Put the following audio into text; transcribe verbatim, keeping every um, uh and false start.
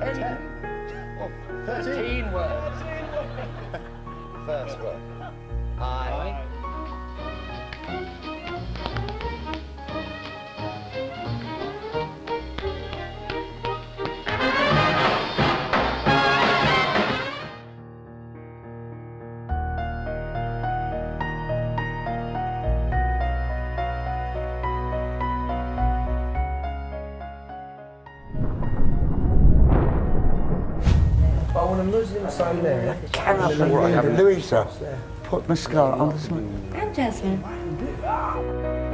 Ten. Oh, thirteen. Thirteen words. First word. I. I'm losing something there. I cannot be right. Louisa, put mascara on this one. And Jasmine.